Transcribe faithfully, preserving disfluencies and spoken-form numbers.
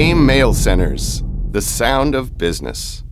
AIM Mail Centers, the sound of business.